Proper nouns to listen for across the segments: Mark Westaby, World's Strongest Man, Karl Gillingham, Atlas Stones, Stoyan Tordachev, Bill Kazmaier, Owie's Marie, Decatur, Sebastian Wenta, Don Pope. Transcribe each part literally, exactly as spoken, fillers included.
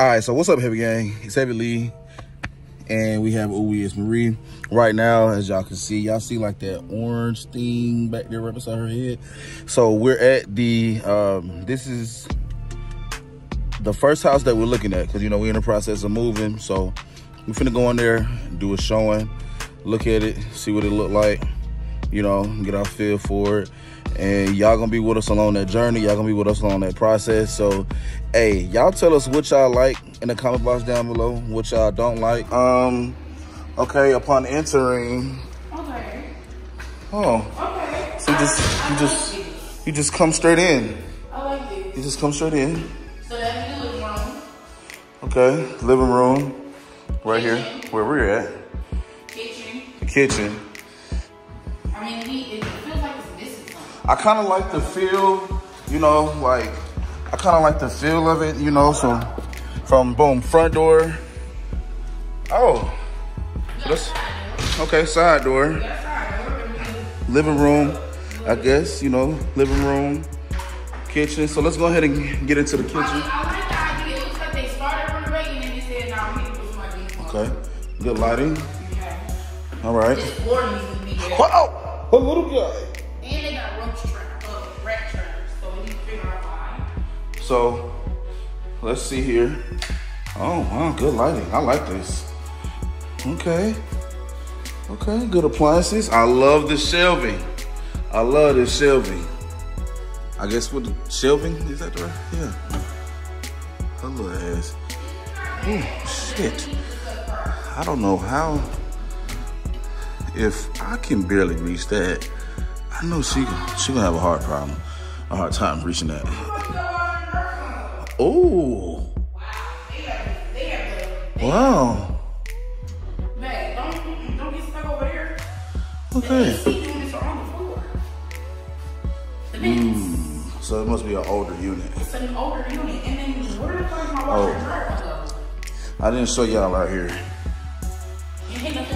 All right, so what's up, Heavy Gang? It's Heavy Lee, and we have Owie's Marie. Right now, as y'all can see, y'all see like that orange thing back there right beside her head. So we're at the, um, this is the first house that we're looking at, because, you know, we're in the process of moving. So we're finna go in there, do a showing, look at it, see what it look like, you know, get our feel for it. And y'all gonna be with us along that journey. Y'all gonna be with us along that process. So, hey, y'all tell us what y'all like in the comment box down below, what y'all don't like. Um, okay, upon entering. Okay. Oh. Okay. So you just, I, I you, just like you just come straight in. I like this. You just come straight in. So that's the living room. Okay, living room. Right kitchen. Here, where we're at. Kitchen. The kitchen. I mean, he is. I kind of like the feel, you know, like, I kind of like the feel of it, you know, so from, boom, front door. Oh, that's, okay, side door. Living room, I guess, you know, living room, kitchen. So let's go ahead and get into the kitchen. Okay, good lighting. All right. Wow, a little guy. So let's see here. Oh wow, good lighting. I like this. Okay. Okay, good appliances. I love the shelving. I love the shelving. I guess what the shelving is that right? Yeah. Her little ass. Oh shit. I don't know how. If I can barely reach that, I know she she gonna have a hard problem, a hard time reaching that. Oh. Wow. They have, they have the, they wow. Hey, don't, don't get stuck over there. Okay. The A C units are on the floor. The mm, so it must be an older unit. It's an older unit. And then where the fuck is my washer and dryer? I didn't show y'all out here.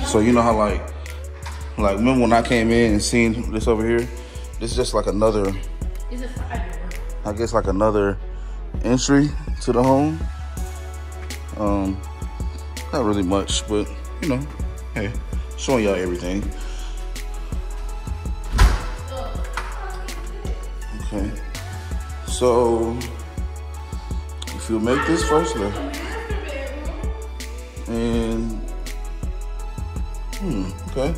So you know how like, like remember when I came in and seen this over here? This is just like another, it's a side door. I guess like another entry to the home. Um not really much, but you know, hey, showing y'all everything. Okay, so if you make this first look and hmm okay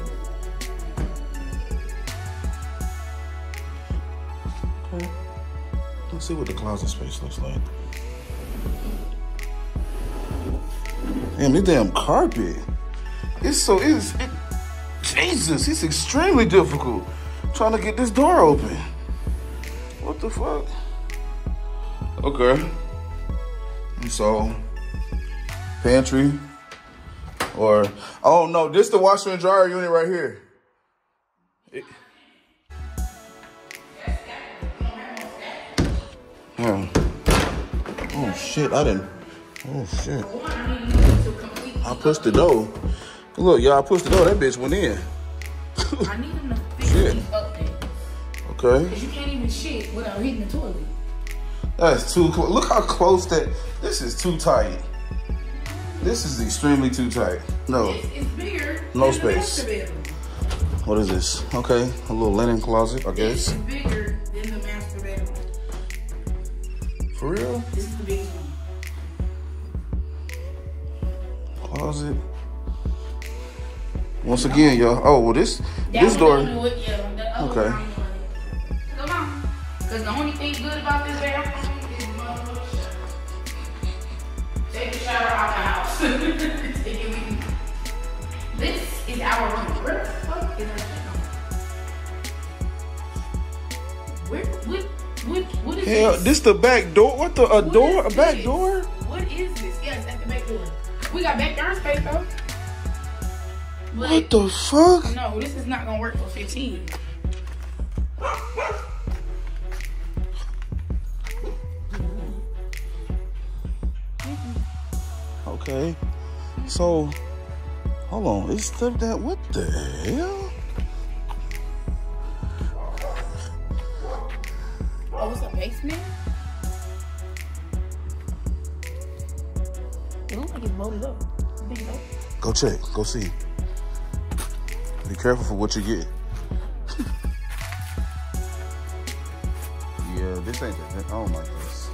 okay let's see what the closet space looks like. Damn, this damn carpet. It's so, it's, it, Jesus, it's extremely difficult trying to get this door open. What the fuck? Okay. So, pantry or, oh no, this is the washer and dryer unit right here. It, Yeah. Oh shit, I didn't. Oh shit. I pushed the door. Look, y'all, I pushed the door. That bitch went in. I need him to fix these up there. Okay. Because you can't even shit without hitting the toilet. That's too close. Look how close that. This is too tight. This is extremely too tight. No. It's, it's bigger. No space. The master bedroom. What is this? Okay. A little linen closet, I guess. It's bigger than the master bedroom. For real? This is the big one. Closet. Once again, y'all. Oh, well, this that this door. Do it, yeah, the okay. Come on. Because the only thing good about this bathroom is motherfucker. Take the shower out the house. This is our room. Where the fuck is our shit? Where? What? What, what is hell, this? This the back door? What the, a what door? A back door? What is this? Yes, at the back door. We got backyard space though. But what the fuck? No, this is not gonna work for fifteen. Okay. So, hold on. It's stuff that, what the hell? Oh, it's a basement? It looks like it's loaded up. Big up. Go check. Go see. Be careful for what you get. Yeah, this ain't the thing. I don't like this.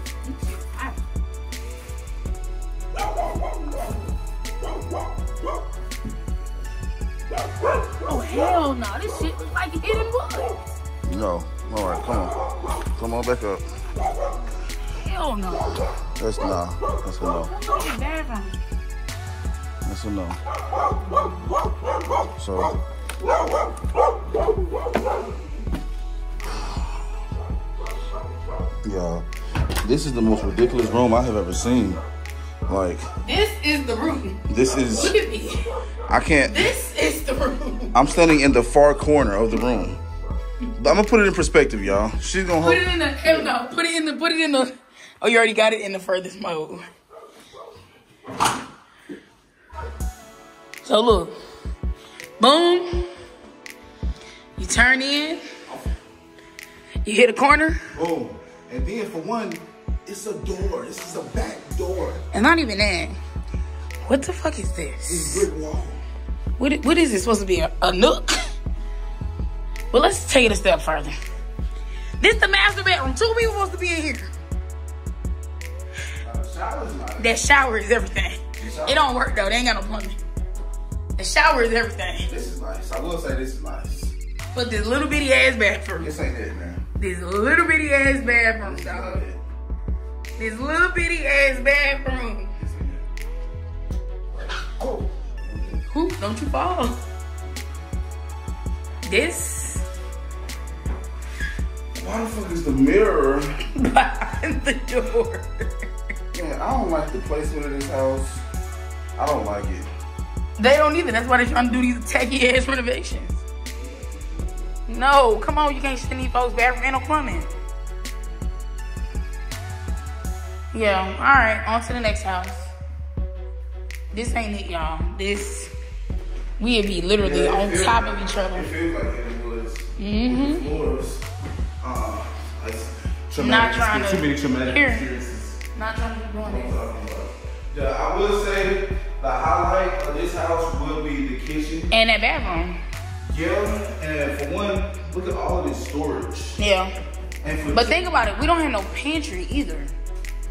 Oh, hell no. This shit looks like hidden wood. No. All right, come on. Come on back up. Hell no. That's nah. That's a no. That's a no. So. Yeah, this is the most ridiculous room I have ever seen. Like, this is the room. This is. Look at me. I can't. This is the room. I'm standing in the far corner of the room. I'm gonna put it in perspective, y'all. She's gonna put it in the. Hell no. Put it in the. Put it in the. Oh, you already got it in the furthest mode. So look, boom. You turn in. You hit a corner. Boom. And then for one, it's a door. This is a back door. And not even that. What the fuck is this? This brick wall. What? What is this supposed to be? A, a nook? But let's take it a step further. This the master bedroom. Two people supposed to be in here. Uh, shower's not that shower is everything. Shower. It don't work though. They ain't got no plumbing. The shower is everything. This is nice. I will say this is nice. But this little bitty ass bathroom. This ain't it, man. This little bitty ass bathroom, dog. This little bitty ass bathroom. Oh. Ooh, don't you fall. This. Why the fuck is the mirror behind the door? Man, I don't like the placement of this house. I don't like it. They don't either. That's why they're trying to do these tacky ass renovations. No, come on, you can't send these folks back. Ain't no plumbing. Yeah, alright, on to the next house. This ain't it, y'all. This, we'd be literally yeah, on feels, top of each other. It feels like it was mm-hmm. floors. Uh, like not trying to, too many traumatic here, experiences. Not trying to be doing this. Yeah, I will say the highlight of this house will be the kitchen. And that bathroom. Yeah, and for one, look at all of this storage. Yeah. And for but think about it, we don't have no pantry either.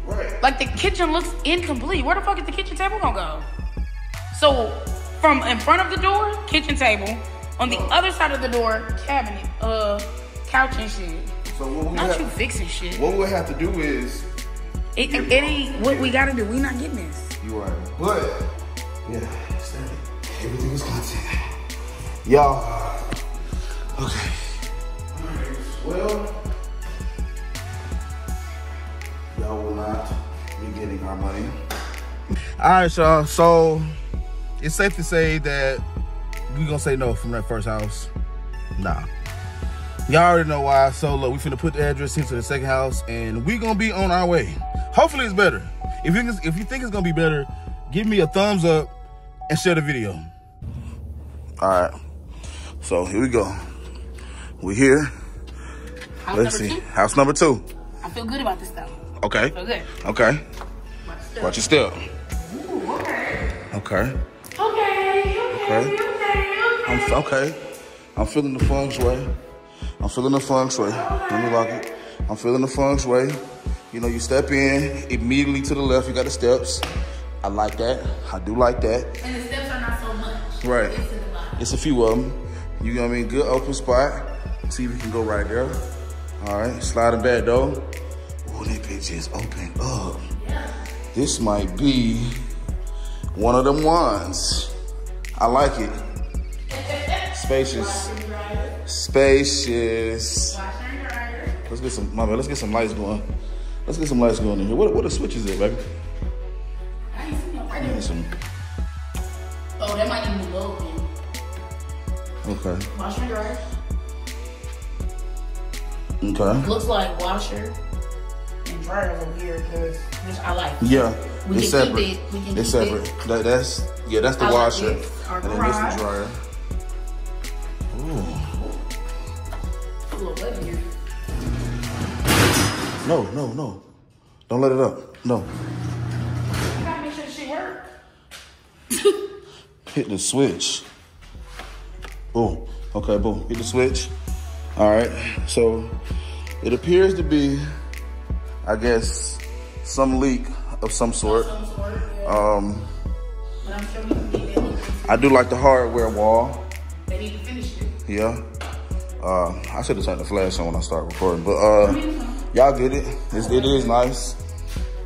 Right. Like the kitchen looks incomplete. Where the fuck is the kitchen table gonna go? So from in front of the door, kitchen table. On the oh. other side of the door, cabinet, uh, couch and shit. So what we not you fixing shit. What we have to do is it, it, it ain't what we gotta do. We not getting this. You are. But yeah, standing. Everything is content. Y'all, okay. Alright, well, y'all will not be getting our money. Alright, y'all, so it's safe to say that we're gonna say no from that first house. Nah. Y'all already know why, so look, we finna put the address into the second house and we're gonna be on our way. Hopefully it's better. If you, if you think it's gonna be better, give me a thumbs up and share the video. Alright. So here we go. We're here. House Let's see. Two? House number two. I feel good about this though. Okay. I feel good. Okay. Watch, Watch your step. Ooh, okay. Okay. Okay. Okay. Okay. Okay. I'm okay. I'm feeling the feng shui. I'm feeling the feng shui. Okay. Let me lock it. I'm feeling the feng shui. You know, you step in immediately to the left. You got the steps. I like that. I do like that. And the steps are not so much. Right. It's It's a few of them. You know what I mean? Good open spot. See if we can go right there. All right, sliding back though. Ooh, that bitch is open up. Yeah. This might be one of them ones. I like it. Spacious. Spacious. Let's get some, my man, let's get some lights going. Let's get some lights going in here. What, what the switch is it, baby? I ain't seen no lights. Oh, that might even be low. Okay. Washer and dryer. Okay. Looks like washer and dryer over here, because which I like. Yeah. We it's can separate. Keep it. We can it's keep separate. It. That, that's yeah. That's the I washer. Like this. And then this is the dryer. Ooh. A little wet here. No, no, no. Don't let it up. No. I gotta make sure the shit work. Hit the switch. Boom. Okay, boom. Hit the switch. All right. So it appears to be, I guess, some leak of some sort. Of some sort yeah. Um, but I'm sure we can get that leak. I do like the hardware wall. They need to finish it. Yeah. Uh, I should have turned the flash on when I start recording, but uh, y'all get it. It's, it is nice.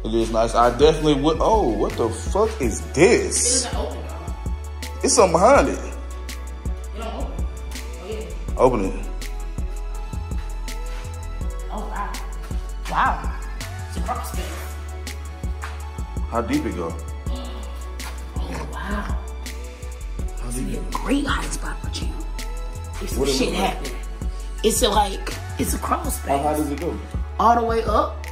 It is nice. I definitely would. Oh, what the fuck is this? It doesn't open, though. It's something behind it. You don't open it. Oh, yeah. Open it. Oh, wow. Wow. It's a prop space. How deep it go? Oh, wow. How deep it go? Great hot spot for you. If some shit happened. It's a, like, it's a crawl space. How high does it go? All the way up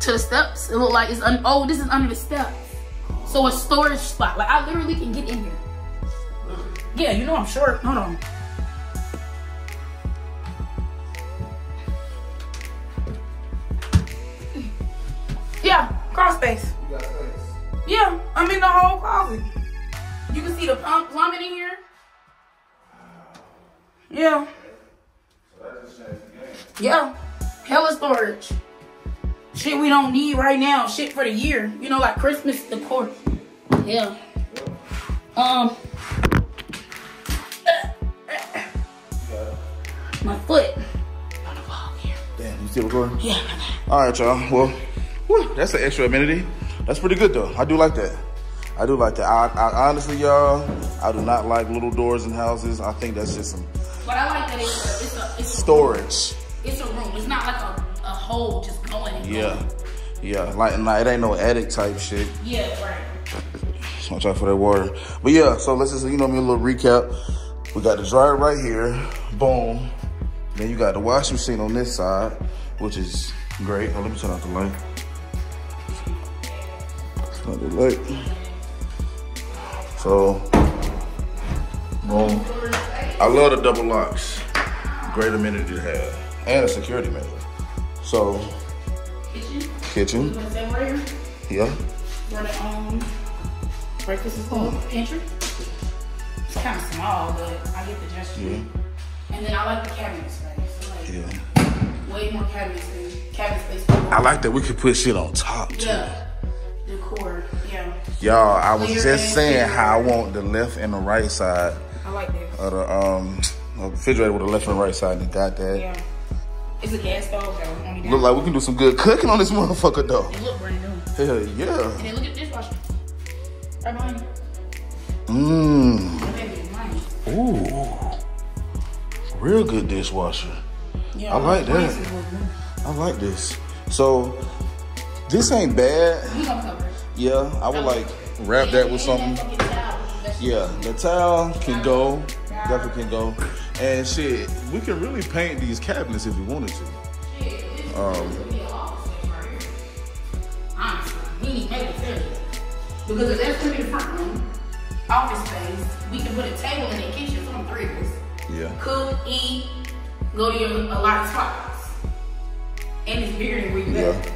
to the steps. It look like it's, un oh, this is under the steps. So a storage spot. Like, I literally can get in here. Yeah, you know I'm short. Hold on. Yeah, crawl space. You got space. Yeah, I'm in the whole closet. You can see the pump plumbing in here. Yeah. Yeah. Hella storage. Shit we don't need right now. Shit for the year. You know, like Christmas decor. Yeah. Um. My foot. On the ball here. Damn, you still recording? Yeah. All right, y'all. Well, whew, that's an extra amenity. That's pretty good though. I do like that. I do like that. I, I honestly, y'all, I do not like little doors in houses. I think that's just some. But I like that it's a, it's a, it's a storage. Room. It's a room. It's not like a, a hole just going in. Yeah, going. yeah. Like, like it ain't no attic type shit. Yeah, right. Just watch out for that water. But yeah, so let's just, you know, me a little recap. We got the dryer right here. Boom. Then you got the washing machine on this side, which is great. Oh, let me turn out the light. Turn out the light. So, boom. I love the double locks. Great amenity to have. And a security measure. So, kitchen. Kitchen. Yeah. Where the um, breakfast is called, pantry. It's kind of small, but I get the gesture. Yeah. And then I like the cabinet space. Like, yeah. Way more cabinet space. Cabinet space. I like that we could put shit on top, too. Yeah. Decor, yeah. Y'all, I was just saying how I want the left and the right side. I like that. Of the um, refrigerator with the left and the right side, and got that. Yeah. It's a gas stove, though. Look like we can do some good cooking on this motherfucker, though. It look brand new. Hell yeah. And then look at the dishwasher. Right behind you. Mmm. Ooh. Real good dishwasher. Yeah. I like that. I like this. So. This ain't bad. Yeah, I would like wrap that with something. Yeah, the towel can go. Definitely can go. And shit, we can really paint these cabinets if we wanted to. Um, because if that's gonna be the front room, office space, we can put a table in the kitchen for them three of us. Yeah. Cook, eat, go to your a lot of spots, and it's bigger than where you live.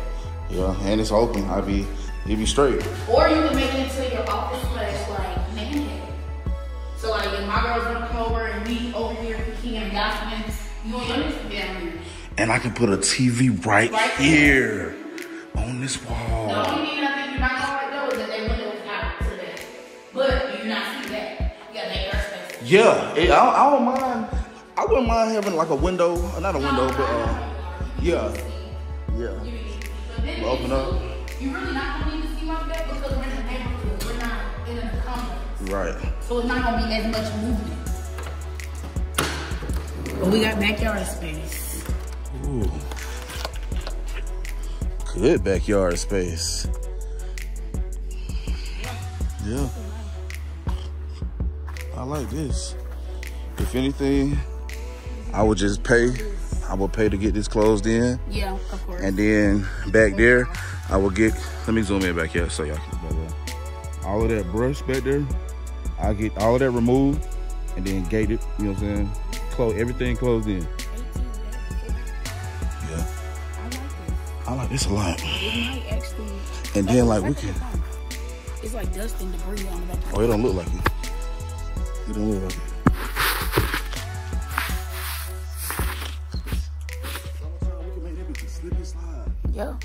Yeah, and it's open. I be, it be straight. Or you can make it into your office slash like man cave. So like if my girls wanna come over and we over here cooking and documents, you and your niece be down here. And I can put a T V right, right here there. on this wall. The only thing I think you're not gonna like though is that they window is out to that. But you do not see that. You gotta make airspace. Yeah, it, I, I don't mind. I wouldn't mind having like a window, not a window, no, but uh, yeah, yeah. yeah. We'll open up. You're really not going to need to see like that because we're in a neighborhood. We're not in a complex. Right. So it's not going to be as much movement. But we got backyard space. Ooh. Good backyard space. Yeah. Yeah. I like this. If anything, I would just pay. I will pay to get this closed in. Yeah, of course. And then back there, I will get, let me zoom in back here so y'all can get all of that brush back there. I'll get all of that removed and then gate it, you know what I'm saying? Close, everything closed in. Yeah. I like this. I like this a lot. And then like we can, It's like dust and debris on it. Oh, it don't look like it. It don't look like it. Yeah.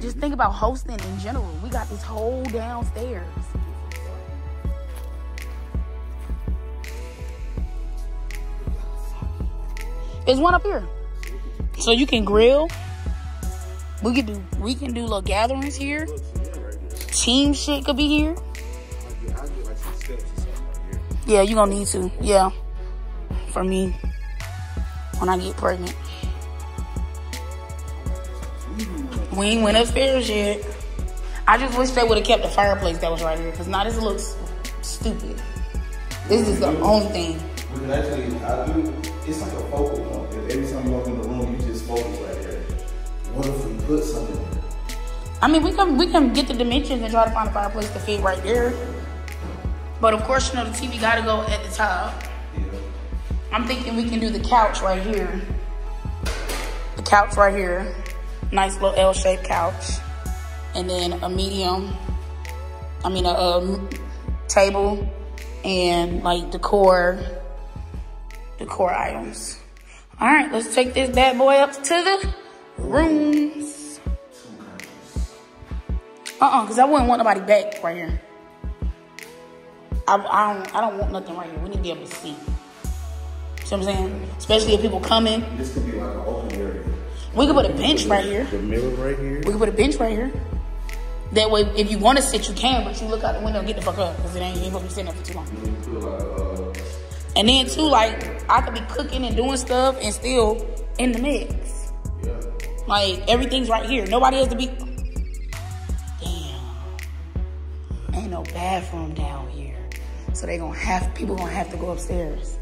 Just think about hosting in general. We got this whole downstairs. There's one up here. So you can grill. We can do we can do little gatherings here. Team shit could be here. Yeah, you're gonna need to. Yeah. For me. When I get pregnant. We ain't went upstairs yet. I just wish they would have kept the fireplace that was right here, because now this looks stupid. This is the only thing. Actually, I do, it's like a focal point. Every time you walk in the room, you just focus right there. What if we put something there? I mean, we can, we can get the dimensions and try to find a fireplace to fit right there. But of course, you know, the T V got to go at the top. I'm thinking we can do the couch right here. The couch right here. Nice little L-shaped couch. And then a medium, I mean a, a table and like decor, decor items. All right, let's take this bad boy up to the rooms. Uh-uh, because I wouldn't want nobody back right here. I, I, don't, I don't want nothing right here. We need to be able to see. You know what I'm saying? Especially if people come in. This could be like an open area. We could put a bench right here. The mirror right here. We could put a bench right here. That way, if you want to sit, you can, but you look out the window and get the fuck up, because it ain't even sitting up for too long. Mm-hmm. And then too, like, I could be cooking and doing stuff and still in the mix. Yeah. Like, everything's right here. Nobody has to be... Damn. Ain't no bathroom down here. So they gonna have... People gonna have to go upstairs.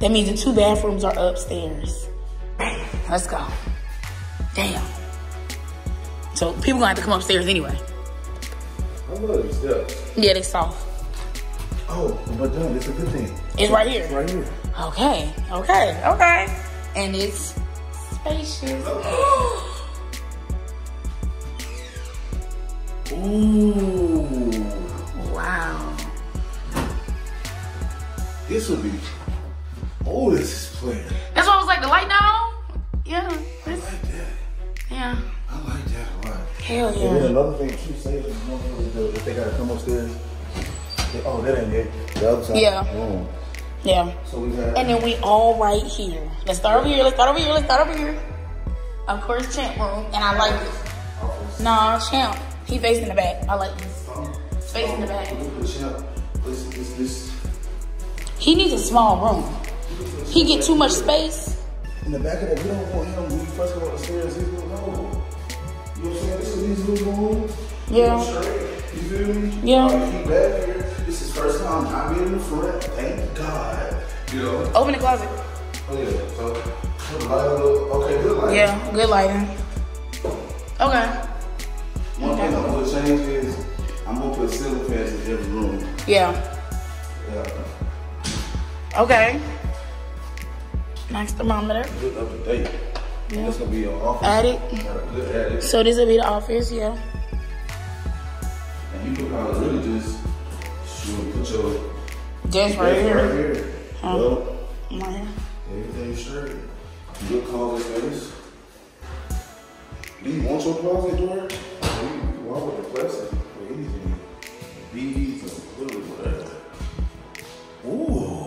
That means the two bathrooms are upstairs. Let's go. Damn. So people gonna have to come upstairs anyway. I love these steps. Yeah, they soft. Oh, but done. It's a good thing. It's right here. It's right here. Okay. Okay. Okay. And it's spacious. Ooh. Wow. This will be. Oh, this is playing. That's why I was like, the light down? Yeah. I like that. Yeah. I like that a lot. Hell yeah. And then another thing she said is if they got to come upstairs, they, oh, that ain't it. The other side. Yeah. Boom. Yeah. So we got. And then we all right here. Let's start over here. Let's start over here. Let's start over here. Of course, champ room. And I like this. Oh, nah, champ. He facing the back. I like this. Oh. It's facing oh, the back. Look at champ. This, this, this. He needs a small room. He get too much space. In the back of that, we don't want him when you first go upstairs. He's gonna go. You know what I'm saying? This is his little room. Yeah. You feel me? Yeah. Right, he back here. This is his first time not being in the front. Thank God. You know. Open the closet. Oh yeah. So put the light on. Okay, good lighting. Yeah, good lighting. Okay. One thing I'm gonna change is I'm gonna put ceiling fans in every room. Yeah. Yeah. Okay. Nice thermometer. Good up to date. Yeah. This gonna be your office. Add it. Add it. So this will be the office, yeah. And you can probably really just shoot, put your just right here. Right here. Um, yep. Right here. Everything straight. Good closet space. Do you want your closet door? You can walk with the plastic or anything. Beads or literally whatever. Ooh.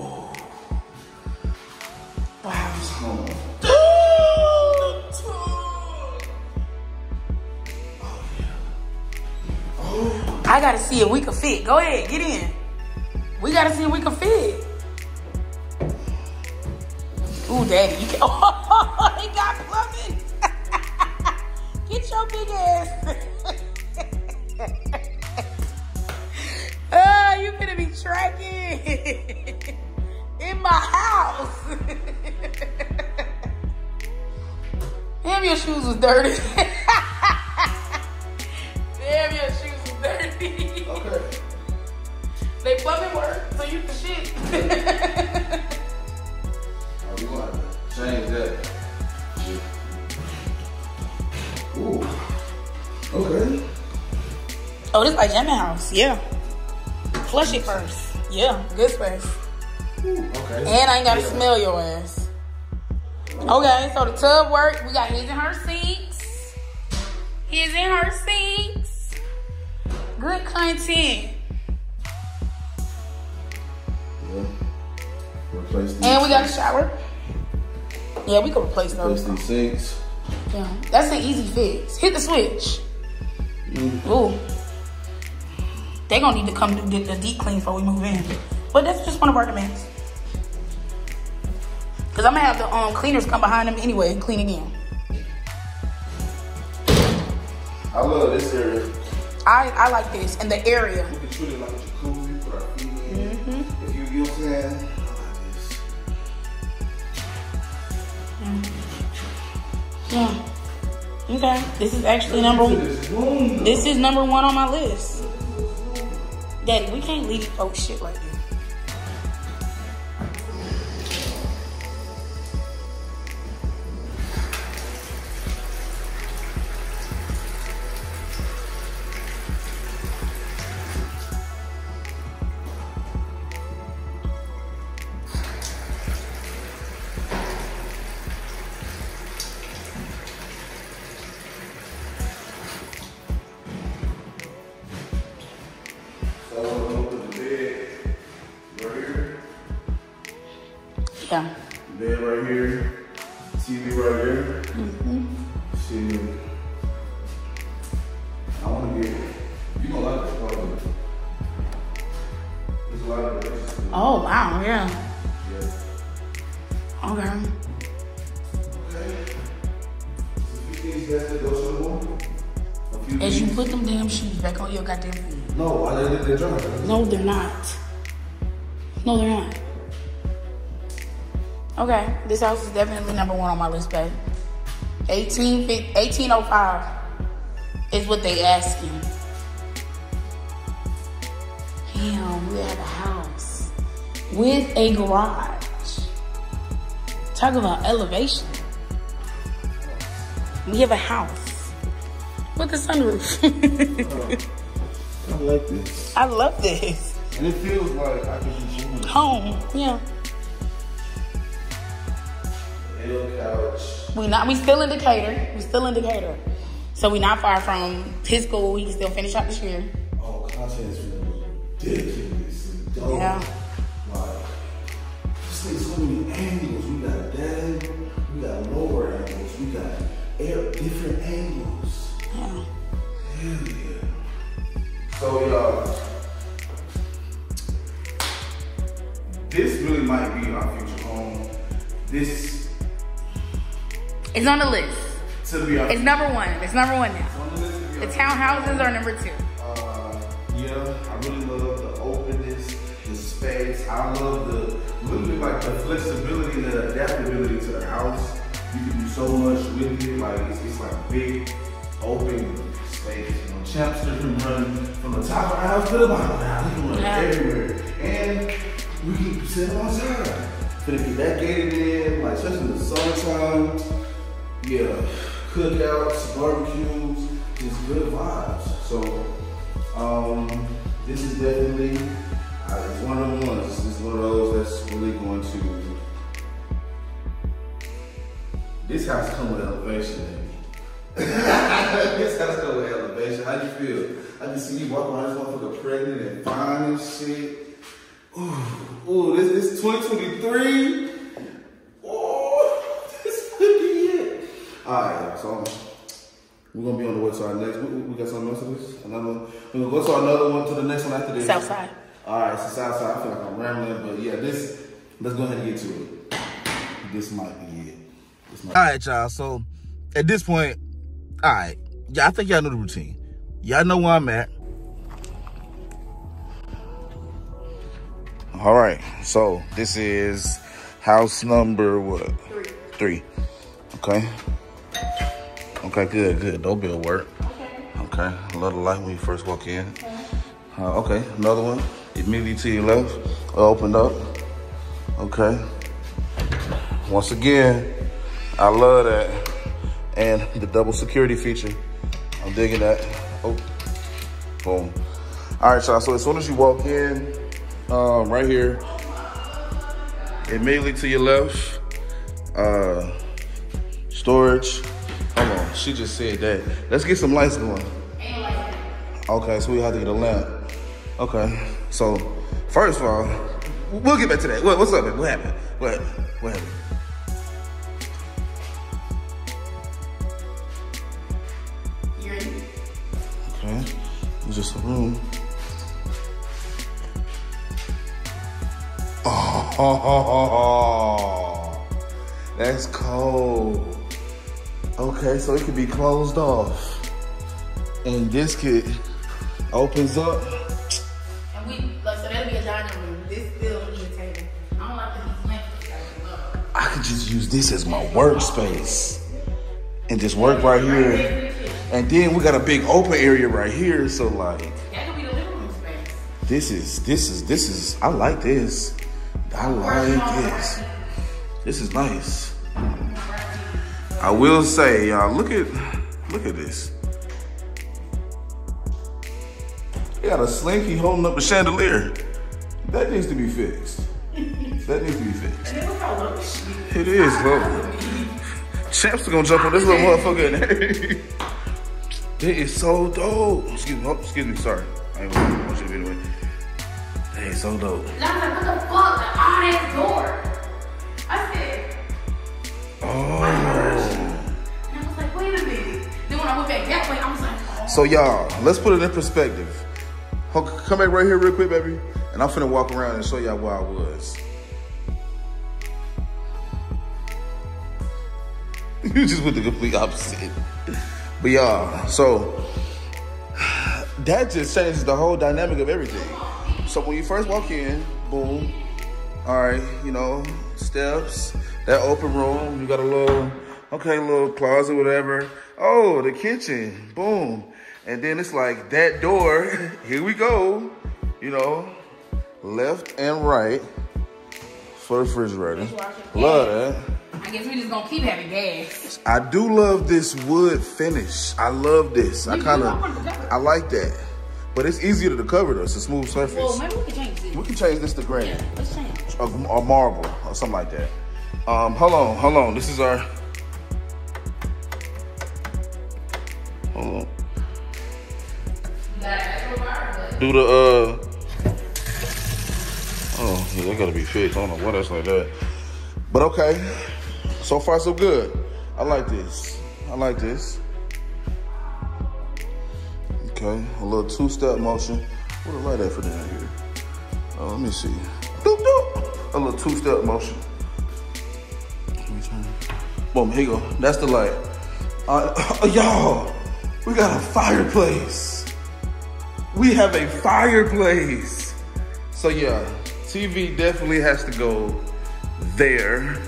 I gotta see if we can fit. Go ahead, get in. We gotta see if we can fit. Ooh, daddy, you can. Oh, he got plumbing. Get your big ass. Oh, you gonna be tracking in my house. Damn, your shoes was dirty. Damn, your shoes. Okay. They plumbing work, so you can shit. We're going to change that. Ooh. Okay. Oh, this is like Jamming House. Yeah. Flush it first. Yeah. Good first. Ooh, okay. And I ain't gotta yeah. smell your ass. Okay, so the tub work. We got his and her seats. His and her seats. Good content. Yeah. Replace these and we got a shower. Yeah, we can replace those. Replace these sinks. Yeah, that's an easy fix. Hit the switch. Mm-hmm. Ooh. They gonna need to come to get the deep clean before we move in. But that's just one of our demands. Cause I'm gonna have the um, cleaners come behind them anyway and clean again. I love this area. I, I like this and the area. We can treat it like a jacuzzi, put our feet in. Mm-hmm. If you you can. Yeah. Okay. This is actually number one. This is number one on my list. Daddy, we can't leave folks shit like this. Yeah. Bed right here, T V right here. Mm-hmm. Shit. I want to get it. You gonna like this probably. There's a lot of places. Oh wow, yeah. Yeah. Okay. Okay. A few things that's negotiable. As you put them damn shoes back on your goddamn feet. No, I didn't get their jumper. No, they're not. No, they're not. Okay, this house is definitely number one on my list, babe. eighteen oh five is what they asking. Damn, we have a house with a garage. Talk about elevation. We have a house with a sunroof. I like this. I love this. And it feels like I can be human. Home, yeah. We not we still in Decatur. We still in Decatur. So we not far from his school. We can still finish up this year. Oh, content is ridiculous and dope. Yeah. Like, this thing's so many angles. We got that angle, we got lower angles, we got air different angles. Yeah. Hell yeah. So y'all, this really might be our future home. This It's on the list. To be honest. It's number one. It's number one now. On the list, to be the townhouses are number two. Uh, yeah, I really love the openness, the space. I love the little bit like the flexibility, the adaptability to the house. You can do so much with it. Like it's, it's like big, open space. You know, chapsters can run from the top of the house to the bottom of the house. You can run yeah. everywhere, and we can sit outside. But if you that gated in, like especially in the summertime. Yeah, cookouts, barbecues, just good vibes. So, um, this is definitely uh, it's one of the ones. This is one of those that's really going to. This house comes with elevation. This house comes with elevation. How do you feel? I can see you walking around this motherfucker pregnant and fine and shit. Ooh, ooh, this this twenty twenty-three. Alright, so we're gonna be on the way to our next. We, we got something else to this? Another one. We're gonna go to another one, to the next one after this. Southside. Alright, so Southside. I feel like I'm rambling, but yeah, this. Let's go ahead and get to it. This might be it. Alright, y'all. So at this point, alright. Yeah, I think y'all know the routine. Y'all know where I'm at. Alright, so this is house number what? Three. Three. Okay. Okay, good, good. Don't be a word. Okay. Okay. I love the light when you first walk in. Okay. Uh, okay, another one. Immediately to your left. Opened up. Okay. Once again, I love that. and the double security feature. I'm digging that. Oh, boom. All right, y'all, so as soon as you walk in, um, right here, immediately to your left, uh, storage. Hold on, she just said that. Let's get some lights going. Okay, so we have to get a lamp. Okay, so first of all, we'll get back to that. What, what's up, man? What happened? What, what happened? Okay, it's just a room. Oh, oh, oh, oh, that's cold. Okay, so it could be closed off. And this kid opens up. And we, like, so that'll be a dining room. This still will be a table. I don't like to use lamps. I could just use this as my workspace and just work right here. And then we got a big open area right here. So like, that could be the living room space. This is, this is, this is, I like this. I like this. This is nice. I will say, y'all, look at, look at this. You got a slinky holding up a chandelier. That needs to be fixed. That needs to be fixed. It is lovely. Champs are gonna jump on this little motherfucker in there. That is so dope. Excuse me, oh, excuse me, sorry. I ain't want you to be anyway. That is so dope. And I was like, what the fuck? All that door. I said, oh. So y'all, let's put it in perspective. Come back right here real quick, baby. And I'm finna walk around and show y'all where I was. You just went the complete opposite. But y'all, so that just changes the whole dynamic of everything. So when you first walk in, boom. All right, you know, steps, that open room. You got a little, okay, little closet, whatever. Oh, the kitchen, boom. And then it's like that door, here we go, you know, left and right for the refrigerator. Love that. I guess we just gonna keep having gas. I do love this wood finish. I love this. You I kind of, I like that. But it's easier to cover though, it's a smooth surface. Well, maybe we can change this. We can change this to granite. Yeah, let's change it. Or, or marble or something like that. Um, hold on, hold on, this is our, hold on. Do the uh oh yeah, they gotta be fixed. I don't know what else like that. But okay. So far so good. I like this. I like this. Okay, a little two-step motion. What do I like that for down here? Oh, let me see. Doop doop. A little two-step motion. Let me turn. Boom, here you go. That's the light. Uh, y'all, we got a fireplace. We have a fireplace. So yeah, T V definitely has to go there.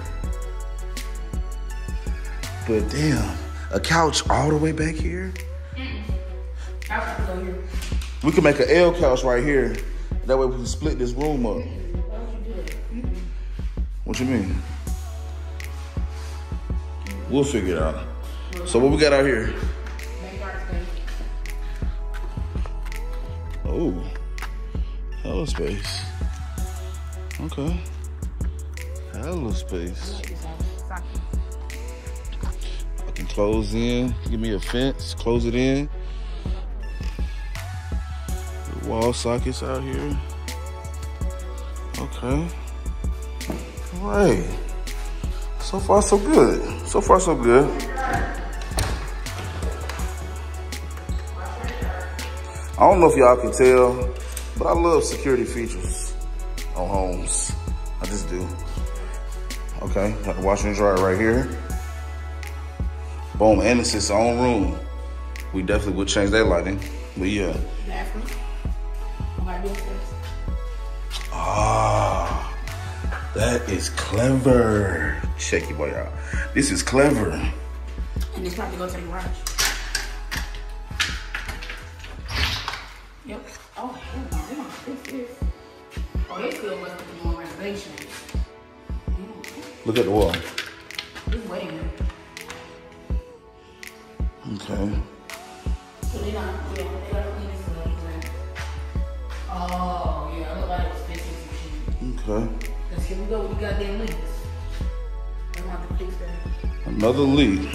But damn, a couch all the way back here? Mm-mm. Couch is over here. We can make an L couch right here. That way we can split this room up. Why would you do it? Mm-mm. What you mean? We'll figure it out. So what we got out here? Oh, hella space. Okay. Hella space. I can close in. Give me a fence. Close it in. The wall sockets out here. Okay. All right. So far, so good. So far, so good. I don't know if y'all can tell, but I love security features on homes. I just do. Okay, got the washer and dryer right here. Boom, and it's its own room. We definitely would change that lighting, but yeah. Bathroom. Ah, that is clever. Check it, boy, y'all. This is clever. And it's about to go to the garage. Yep. Oh, hell no. This is. Oh, they still working for more renovations. Look at the wall. It's way. Okay. So they don't, yeah, they don't need this money, right? Oh, yeah, I look like it's fixing some shit. Okay. Because here we go with the goddamn leaks. I'm gonna have to fix that. Another leak,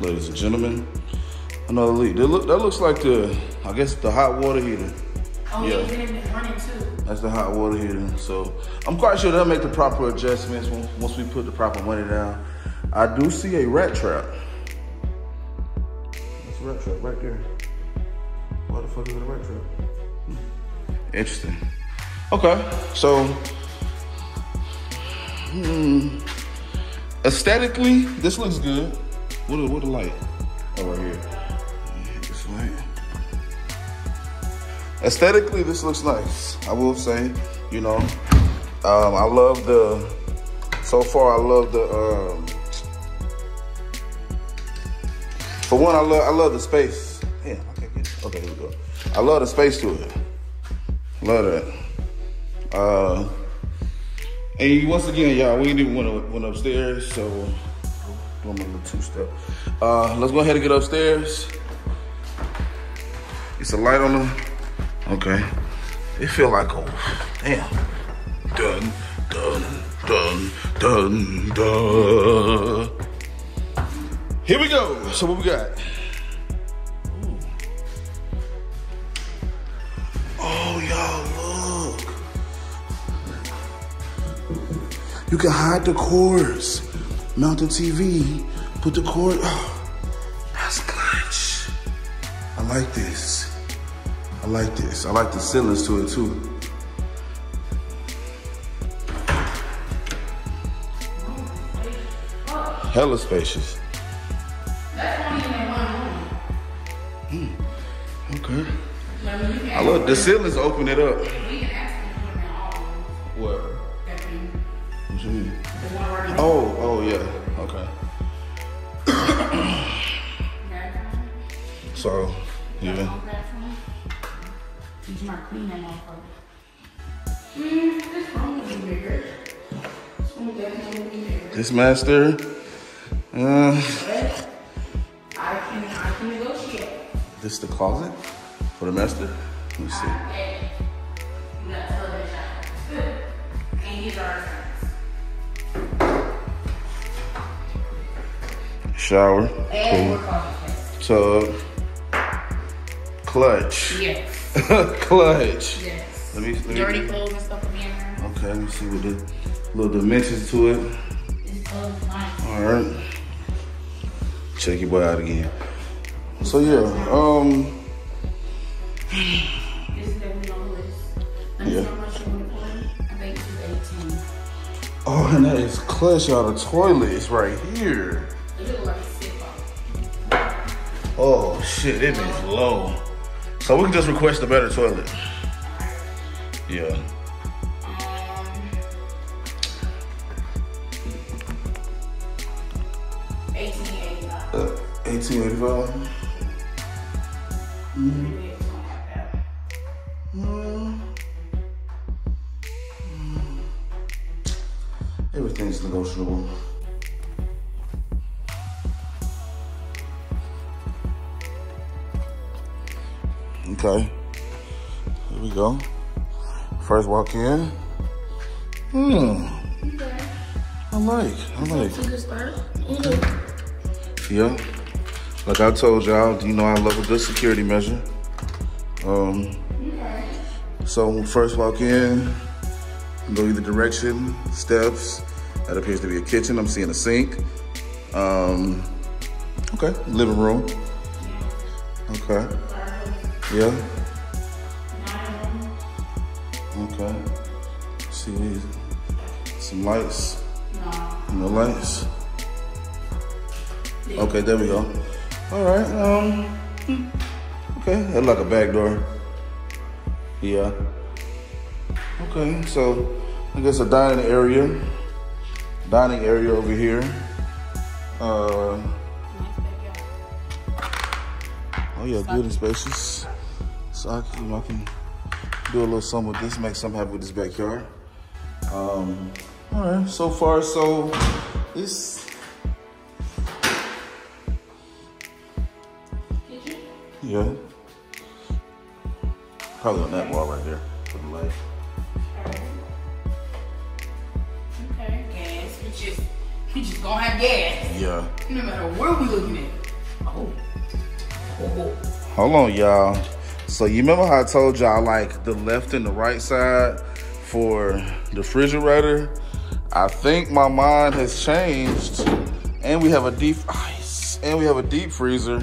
ladies and gentlemen. Another leak. That, look, that looks like the, I guess, the hot water heater. Oh, yeah, yeah, it's running too. That's the hot water heater. So I'm quite sure they'll make the proper adjustments once we put the proper money down. I do see a rat trap. That's a rat trap right there. Why the fuck is it a rat trap? Hmm. Interesting. Okay, so hmm, aesthetically, this looks good. What a, what a light. Oh, right here. This light. Aesthetically, this looks nice. I will say, you know, um, I love the, so far I love the, um, for one, I love, I love the space. Yeah, I can't get it. Okay, here we go. I love the space to it. Love that. Uh, and once again, y'all, we didn't even went upstairs, so I'm gonna two step. Uh, let's go ahead and get upstairs. It's a light on them. Okay. It feel like oh damn. Dun dun dun dun dun. Here we go. So what we got? Ooh. Oh y'all look. You can hide the cords. Mount the T V. Put the cord. Oh, that's clutch. I like this. I like this. I like the ceilings to it too. Hella spacious. That's only in one room. Okay. I love the ceilings. Open it up. What? What you mean? Oh, oh yeah. Okay. So, yeah. Did you not clean that motherfucker? Mmm, this room would be bigger. This room definitely would be bigger. This master? Uh, but I can, I can negotiate. This the closet for the master? Let me see. I, and that's the other side. And these are shower, and cool. Tub, clutch. Yes. Clutch. Yes. Let me, let me dirty clothes and stuff from here. Okay, let me see what the little dimensions to it. It's all right. Check your boy out again. So yeah, um. This is definitely on the list. Let me see how much you want to put. I think it's eighteen. Oh, and that is clutch out of toilets right here. It looks like a sit-off. Oh shit, it is low. So we can just request a better toilet. Yeah. Um, eighteen eighty-five. Uh, eighteen eighty-five? Mm-hmm. Mm-hmm. Everything's negotiable. Okay, here we go. First walk in. Hmm. Okay. I like, I like. You can start. Okay. Yeah. Like I told y'all, you know I love a good security measure. Um. Okay. So first walk in, go either direction, steps. That appears to be a kitchen. I'm seeing a sink. Um. Okay, living room. Okay. Yeah. Okay. See these. Some lights. No lights. Okay, there we go. All right. Um. Okay. That's like a back door. Yeah. Okay. So I guess a dining area. Dining area over here. Uh. Oh yeah, good and spacious. So I can, I can do a little something with this, make something happen with this backyard. Um, all right, so far, so it's, Yeah. Probably on that wall right there for the light. Okay, gas. We just we just gonna have gas. Yeah. No matter where we looking at. Oh. Oh. Hold on, y'all. So you remember how I told y'all like the left and the right side for the refrigerator? I think my mind has changed, and we have a deep ice, and we have a deep freezer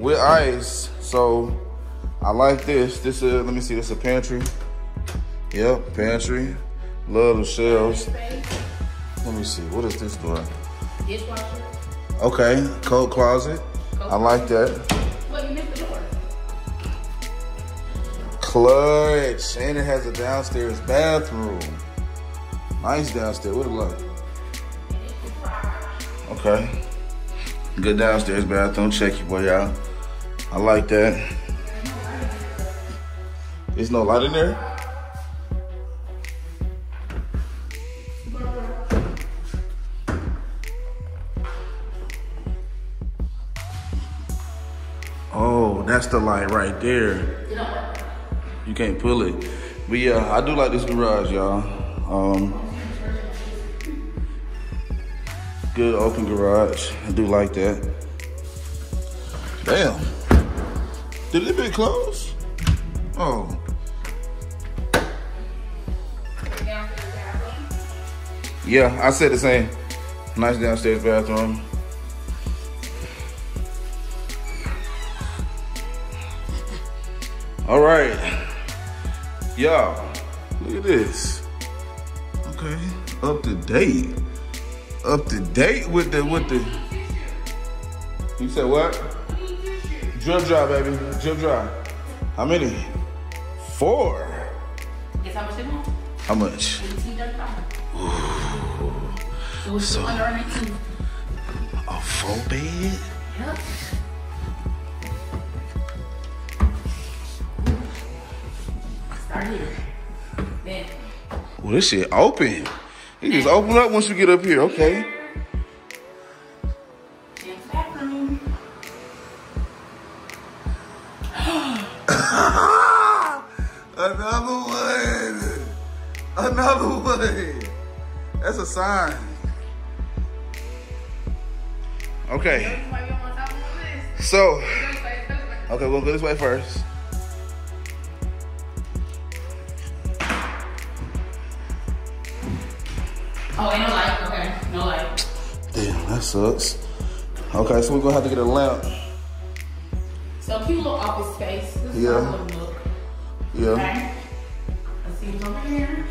with ice. So I like this. This is, let me see, this is a pantry. Yep, pantry. Love the shelves. Let me see, what is this door? Dishwasher. Okay, coat closet. Coat I like that. Well, you missed the door. Clutch, and it has a downstairs bathroom. Nice downstairs, what it look like? Okay, good downstairs bathroom. Check your boy out. I like that. There's no light in there? Oh, that's the light right there. You can't pull it. But yeah, I do like this garage, y'all. Um, good open garage. I do like that. Damn. Did it be close? Oh. Yeah, I said the same. Nice downstairs bathroom. All right, y'all, look at this. Okay, up to date. Up to date with the, with the. You said what? Drip dry, baby, drip dry. How many? Four. Guess how much they want? How much? eighteen thirty-five. Ooh. So, a full bed? Yep. Well, this shit open. You just open up once you get up here, okay? Bathroom. Another one. Another one. That's a sign. Okay. So, okay, we'll go this way first. Oh, ain't no light. Okay, no light. Damn, that sucks. Okay, so we're gonna have to get a lamp. So cute little office space. This is yeah. How look. Yeah. Okay. Let's see what's over here.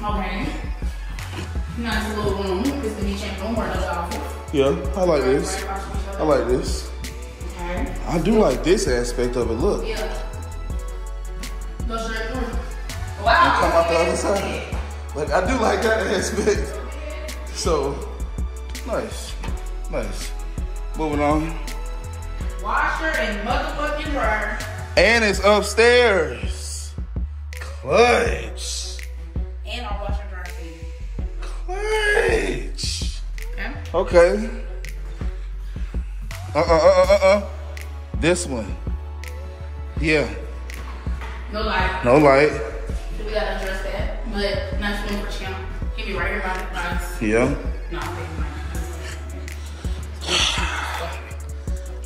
Okay. Nice little room. This is the new chamber. Don't worry about the office. Yeah, I like this. I like this. Okay. I do like this aspect of it. Look. Yeah. No shirt room. Wow. You come out the other side. Like, I do like that aspect. So, nice, nice. Moving on. Washer and motherfucking dryer. And it's upstairs. Clutch. And our washer and dryer thing. Clutch. Yeah. Okay. Uh uh uh uh uh. This one. Yeah. No light. No light. We gotta address that. But not sure for channel. Give me right here by the box. Yeah. No,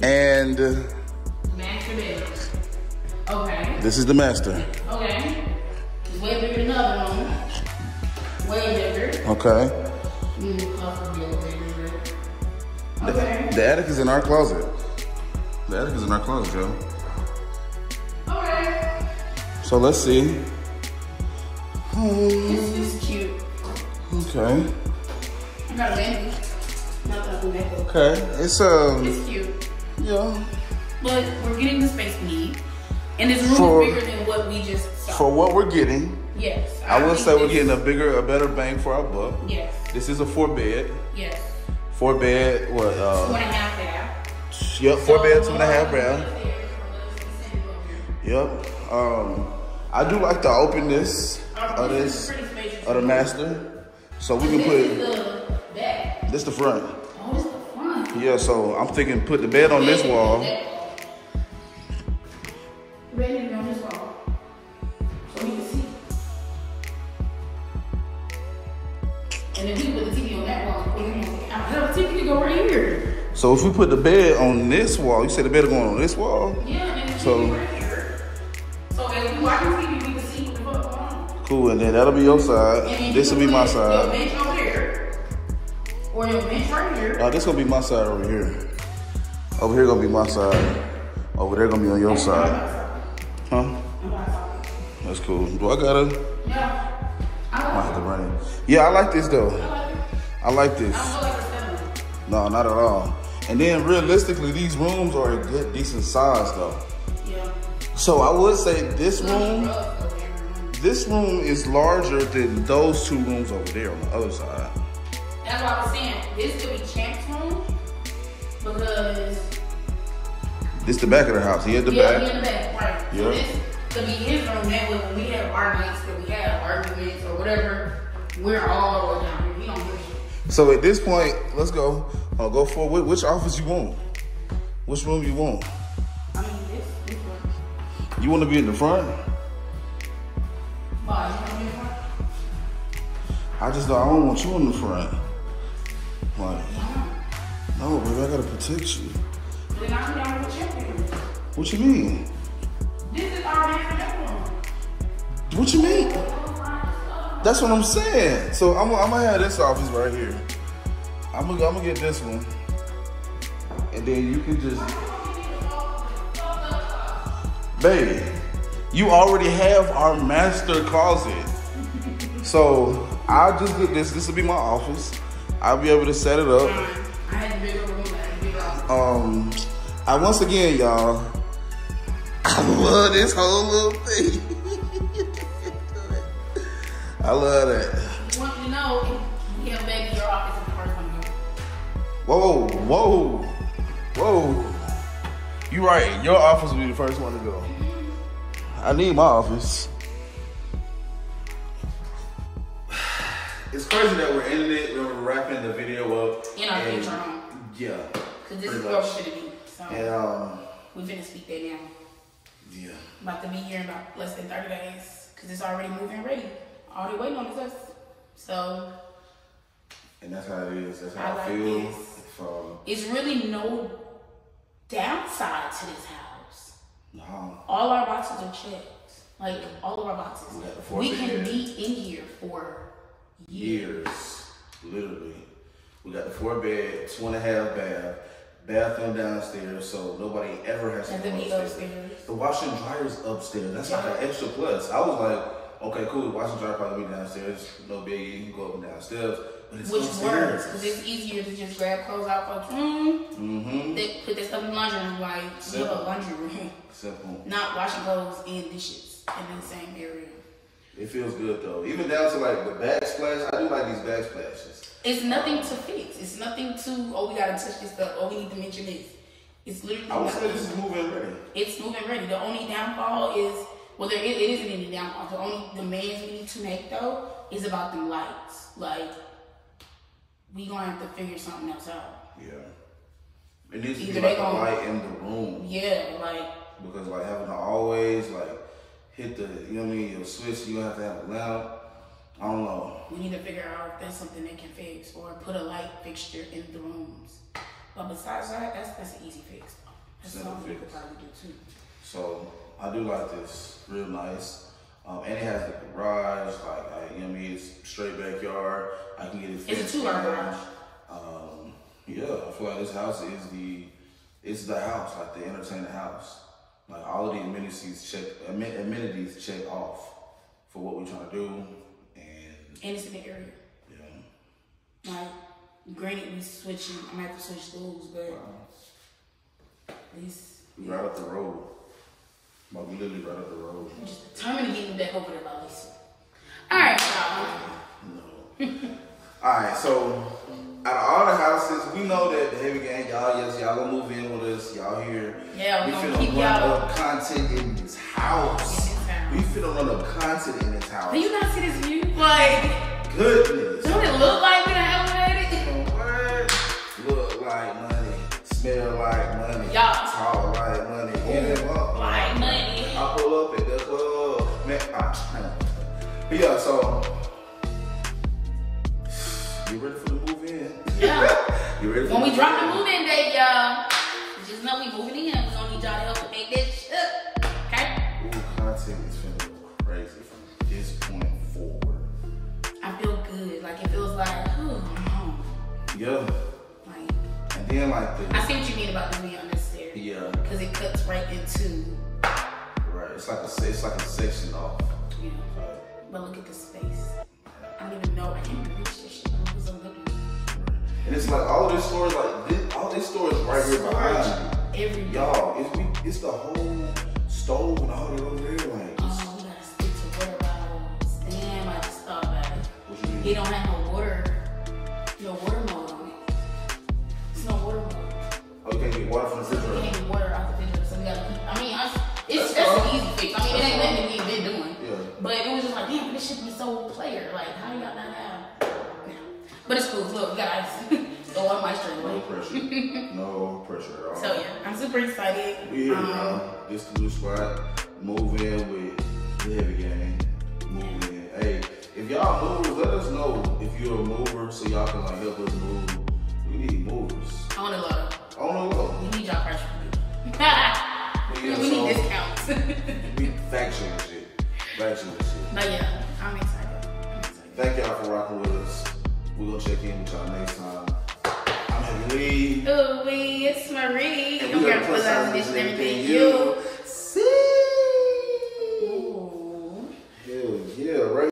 I'm and uh, master bed. Okay. This is the master. Okay. It's way bigger than the other one. Way bigger. Okay. Mm, the, okay. The attic is in our closet. The attic is in our closet, Joe. Okay. So let's see. This is cute. Okay. I got a baby. Okay. It's um. It's cute. Yeah. But we're getting the space we need, and it's really bigger than what we just saw. For what we're getting. Yes. I, I will say we're getting a bigger, a better bang for our buck. Yes. This is a four bed. Yes. Four bed. What? Uh, two and a half bath. Yep. Four so, bed, two and a half bath. Yep. Um. I do like the openness of this, of the master. So we can put, this is the front. Oh, this is the front. Yeah, so I'm thinking put the bed on this wall. Bed on this wall. So we can see. And if we put the T V on that wall, I the T V can go right here. So if we put the bed on this wall, you said the bed is going on this wall? Yeah, and the so, right here. So if we watch the T V, we can see what the fuck going on. Cool, and then that'll be your side. And this will be my side. Your bench over here. Or your bench right here. Uh, this gonna be my side over here. Over here gonna be my side. Over there gonna be on your side. Huh? That's cool. Do I gotta? Yeah. I have to run it. Yeah, I like this though. I like this. No, not at all. And then realistically, these rooms are a good, decent size though. Yeah. So I would say this room, this room is larger than those two rooms over there on the other side. That's why I was saying this could be Champ's room because this the back of the house. He at the yeah, back. He in the back, right? Yeah. So this could be his room. That way, when we have arguments, that we have arguments or whatever, we're all down. We don't do shit. So at this point, let's go. I'll go for which, which office you want. Which room you want? I mean, this, this one. You want to be in the front? Why? You want to be in the front? I just don't, I don't want you in the front. Like, no, baby, I gotta protect you. Then I'm down with your room. What you mean? This is already for that room. What you mean? That's what I'm saying. So I'm, I'm gonna have this office right here. I'm gonna, I'm gonna get this one, and then you can just, baby. You already have our master closet, so I'll just get this. This will be my office. I'll be able to set it up. I had bigger room, I had bigger office. Um, I once again, y'all, I love this whole little thing. I love that. Well, you know, you have back in your office. Whoa, whoa, whoa. You right, your office will be the first one to go. I need my office. It's crazy that we're ending it, we're wrapping the video up. In our future home. Yeah. Cause this is where we should be. So and, um, we finna speak that now. Yeah. About to be here in about less than thirty days. Cause it's already moving ready. All they're waiting on is us. So. And that's how it is, that's how I, I like feel. This. So, it's really no downside to this house. No. All our boxes are checked. Like, all of our boxes. We, we can be in here for years. Years. Literally. We got the four bed, two and a half bath, bathroom downstairs, so nobody ever has to go upstairs. upstairs. The washer and dryer's upstairs. That's yeah. like an extra plus. I was like, okay, cool, the washer and dryer probably be downstairs. No biggie, you can go up and downstairs. Which works, because it's easier to just grab clothes out for a room, mm-hmm. They put that stuff in the laundry room, like you have a laundry room. Simple. Not washing clothes and dishes in the same area. It feels good though. Even down to like the backsplash, I do like these backsplashes. It's nothing to fix. It's nothing to, oh, we gotta touch this stuff, oh, we need to mention this. It's literally. I would say this is moving ready. It's moving ready. The only downfall is, well, there it isn't any downfall. The only demands we need to make though is about the lights. Like, we gonna have to figure something else out. Yeah. It needs to be like a light in the room. Yeah, like. Because like having to always like hit the, you know what I mean, your switch, you gonna have to have a lamp. I don't know. We need to figure out if that's something they can fix or put a light fixture in the rooms. But besides that, that's that's an easy fix. That's something we could probably do too. So I do like this, real nice. Um, and it has the garage, like, like you know what I mean, it's straight backyard. I can get it fixed. It's a two-hour garage. Um, yeah, I feel like this house is the, it's the house, like the entertainment house. Like all of the amenities check, amenities check off for what we're trying to do, and and it's in the area. Yeah. Like, granted, we switching. I'm gonna have to switch schools, but wow. At least we're right up the road. But we literally right up the road. I'm just determined to get me back over there by Lisa. Alright, y'all. No. Alright, so out of all the houses, we know that the Heavy Gang, y'all, yes, y'all gonna move in with us. Y'all here. Yeah, we finna keep run up content in this house. Yeah, we finna run up content in this house. Do you not see this view? Like, goodness. Don't it look like we done elevated? What? Look like money. But yeah, so you ready for the move in? Yeah. You ready for when the we drop the move in, baby, y'all? Just know we moving in. We gonna need y'all to help to make this shit up. Okay? Ooh, content is finna look crazy from this point forward. I feel good. Like it feels like, ooh, I'm home. Yeah. Like. And then like the. I see what you mean about the being unnecessary. Yeah. Because it cuts right into. Right. It's like a it's like a section off. Yeah. Right. But look at the space. I don't even know. I can't even reach this shit. I was on looking. And it's like all of these stores, like this, all these stores right here behind you. Every y'all, it's we, it's the whole stove and all the other airlines. Oh, we gotta stick to water bottles. Damn, I just thought about it. What you mean? He don't have no water, no water mode on it. It's no water mode. Oh, you can't get water from the refrigerator. You can't get water out the refrigerator. So we gotta keep. I mean, honestly, it's that's, that's an easy fix. I mean, it ain't nothing we've been doing. But it was just like, damn, this shit be so player. Like, how do y'all not have? No. But it's cool. Look, guys, go on my straight away. No pressure. No pressure at all. So, yeah, I'm super excited. We here um, now. This the new squad. Move in with the heavy gang. Move in. Hey, if y'all movers, let us know if you're a mover so y'all can, like, help us move. We need movers. On the low. On the low. We need y'all pressure. we we need discounts. We faction and shit. But yeah, I'm excited. I'm excited. Thank y'all for rocking with us. We're going to check in with y'all next time. I'm Owie's Marie. Owie's Marie. I'm here for us. This is everything you.